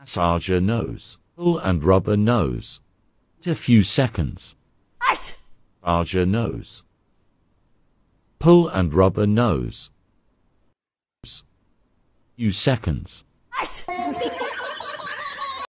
Massager nose. Pull and rubber nose. A few seconds. Massager nose. Pull and rubber nose. Few seconds.